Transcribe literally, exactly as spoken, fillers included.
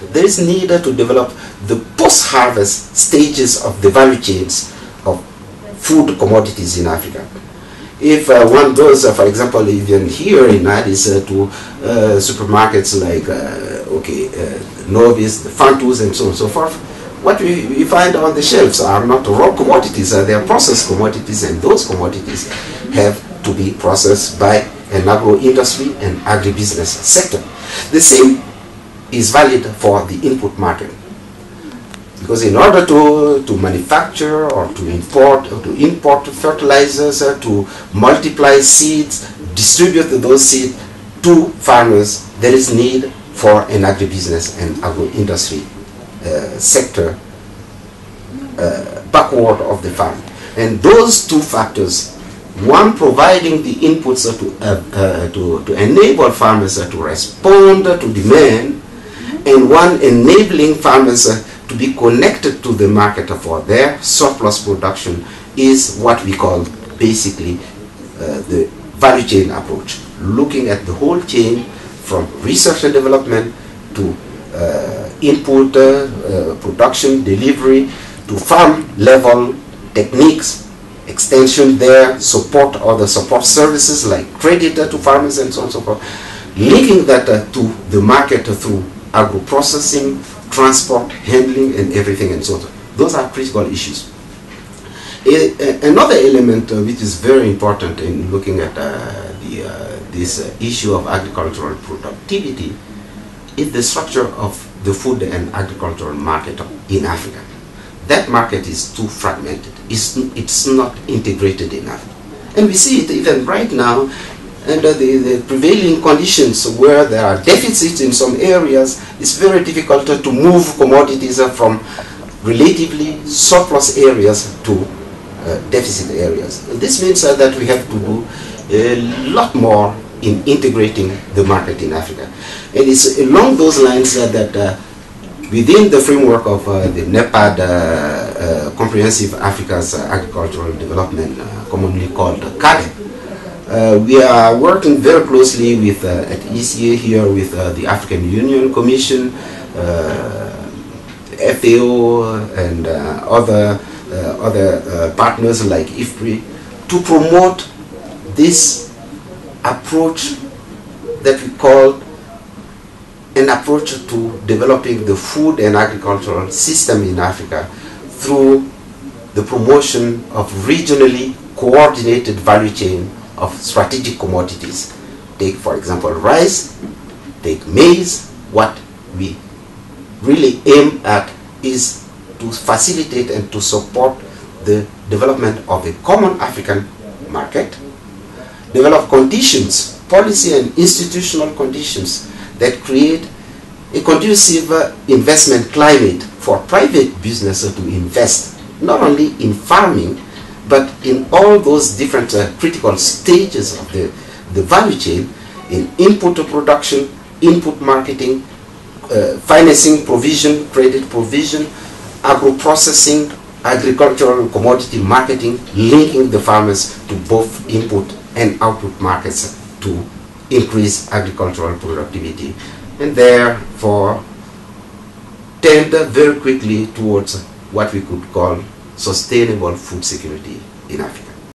There is need to develop the post-harvest stages of the value chains of food commodities in Africa. If uh, one goes, uh, for example, even here in Addis uh, to uh, supermarkets like uh, okay, uh, Novis, Fantus, and so on and so forth, what we, we find on the shelves are not raw commodities, uh, they are processed commodities, and those commodities have to be processed by an agro-industry and agribusiness sector. The same is valid for the input market. Because in order to, to manufacture or to import or to import fertilizers, uh, to multiply seeds, distribute those seeds to farmers, there is need for an agribusiness and agro-industry uh, sector uh, backward of the farm. And those two factors, one providing the inputs uh, to, uh, uh, to, to enable farmers uh, to respond to demand, and one enabling farmers uh, to be connected to the market for their surplus production, is what we call basically uh, the value chain approach, looking at the whole chain from research and development to uh, input, uh, uh, production, delivery, to farm level techniques, extension there, support or the support services like credit to farmers and so on and so forth, linking that uh, to the market through agro-processing, transport, handling, and everything, and so on. Those are critical issues. A, a, another element uh, which is very important in looking at uh, the, uh, this uh, issue of agricultural productivity is the structure of the food and agricultural market in Africa. That market is too fragmented. It's, it's not integrated enough. And we see it even right now under the, the prevailing conditions where there are deficits in some areas. It's very difficult to move commodities from relatively surplus areas to uh, deficit areas. This means uh, that we have to do a lot more in integrating the market in Africa. And it's along those lines uh, that uh, within the framework of uh, the NEPAD, uh, uh, Comprehensive Africa's uh, Agricultural Development, uh, commonly called CAADP, Uh, we are working very closely with uh, at E C A here with uh, the African Union Commission, uh, F A O, and uh, other uh, other uh, partners like I F P R I to promote this approach that we call an approach to developing the food and agricultural system in Africa through the promotion of regionally coordinated value chain of strategic commodities. Take, for example, rice, take maize. What we really aim at is to facilitate and to support the development of a common African market, develop conditions, policy and institutional conditions that create a conducive uh, investment climate for private businesses to invest, not only in farming, but in all those different uh, critical stages of the, the value chain, in input production, input marketing, uh, financing provision, credit provision, agro-processing, agricultural commodity marketing, linking the farmers to both input and output markets to increase agricultural productivity, and therefore tend very quickly towards what we could call sustainable food security in Africa.